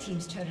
Team's turret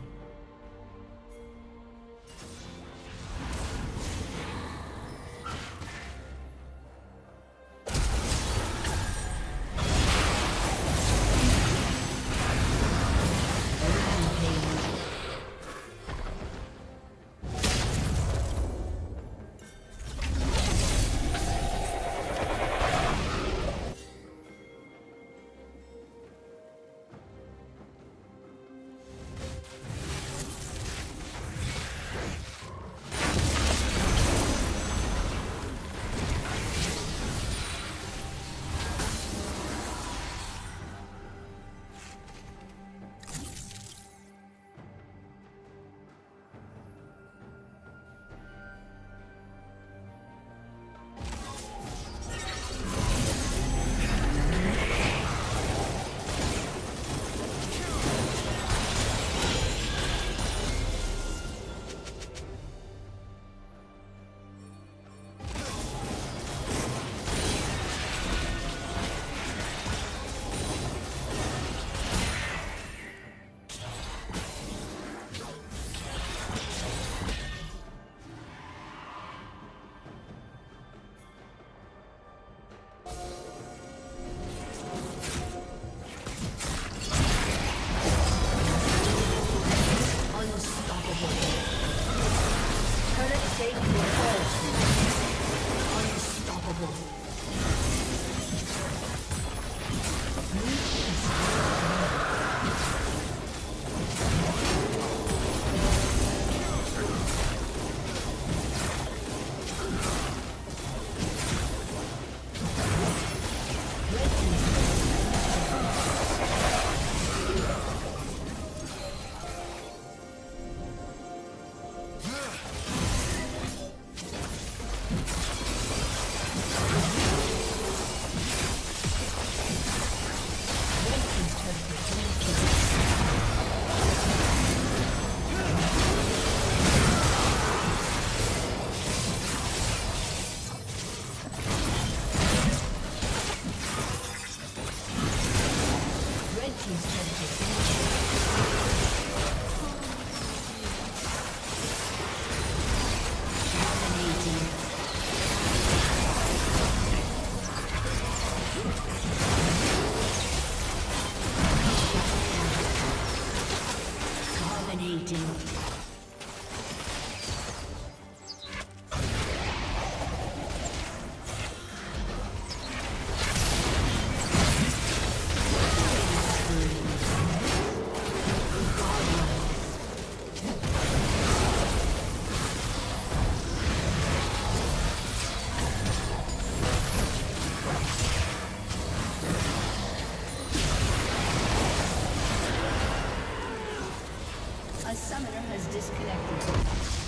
disconnected.